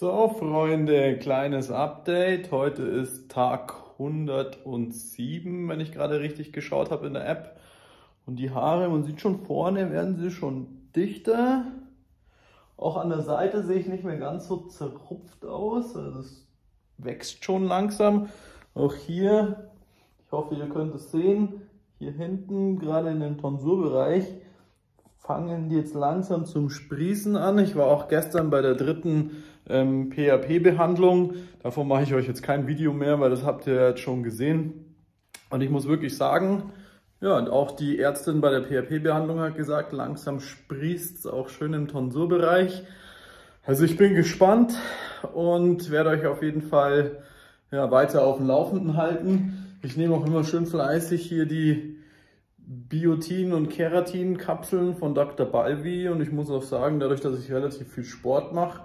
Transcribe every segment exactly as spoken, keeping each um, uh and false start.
So Freunde, kleines Update. Heute ist Tag hundertsieben, wenn ich gerade richtig geschaut habe in der App. Und die Haare, man sieht schon vorne, werden sie schon dichter. Auch an der Seite sehe ich nicht mehr ganz so zerrupft aus. Also es wächst schon langsam. Auch hier, ich hoffe, ihr könnt es sehen, hier hinten, gerade in dem Tonsurbereich, fangen die jetzt langsam zum Sprießen an. Ich war auch gestern bei der dritten ähm, P H P-Behandlung. Davon mache ich euch jetzt kein Video mehr, weil das habt ihr ja jetzt schon gesehen. Und ich muss wirklich sagen, ja, und auch die Ärztin bei der P H P-Behandlung hat gesagt, langsam sprießt es auch schön im Tonsurbereich. Also ich bin gespannt und werde euch auf jeden Fall ja, weiter auf dem Laufenden halten. Ich nehme auch immer schön fleißig hier die Biotin- und Keratin-Kapseln von Doktor Balwi und ich muss auch sagen, dadurch, dass ich relativ viel Sport mache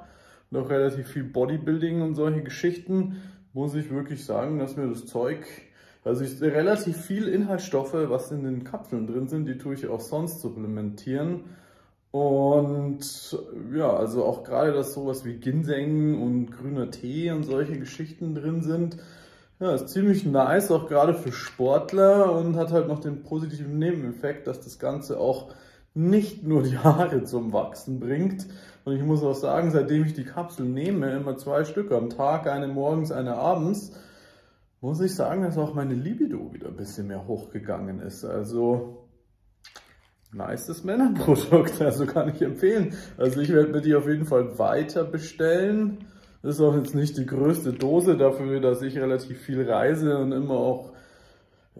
und auch relativ viel Bodybuilding und solche Geschichten, muss ich wirklich sagen, dass mir das Zeug, also ich, relativ viel Inhaltsstoffe, was in den Kapseln drin sind, die tue ich auch sonst supplementieren. Und ja, also auch gerade, dass sowas wie Ginseng und grüner Tee und solche Geschichten drin sind, ja, ist ziemlich nice, auch gerade für Sportler, und hat halt noch den positiven Nebeneffekt, dass das Ganze auch nicht nur die Haare zum Wachsen bringt. Und ich muss auch sagen, seitdem ich die Kapsel nehme, immer zwei Stück am Tag, eine morgens, eine abends, muss ich sagen, dass auch meine Libido wieder ein bisschen mehr hochgegangen ist. Also, nices Männerprodukt, also kann ich empfehlen. Also ich werde mir die auf jeden Fall weiter bestellen. Das ist auch jetzt nicht die größte Dose dafür, dass ich relativ viel reise und immer auch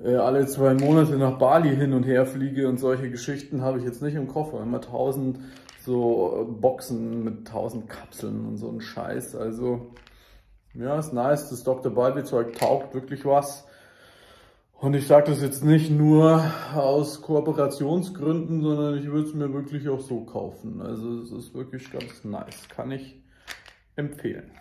äh, alle zwei Monate nach Bali hin und her fliege und solche Geschichten habe ich jetzt nicht im Koffer. Immer tausend so Boxen mit tausend Kapseln und so ein Scheiß. Also ja, ist nice. Das Doktor Balwi Zeug taugt wirklich was. Und ich sage das jetzt nicht nur aus Kooperationsgründen, sondern ich würde es mir wirklich auch so kaufen. Also es ist wirklich ganz nice. Kann ich empfehlen.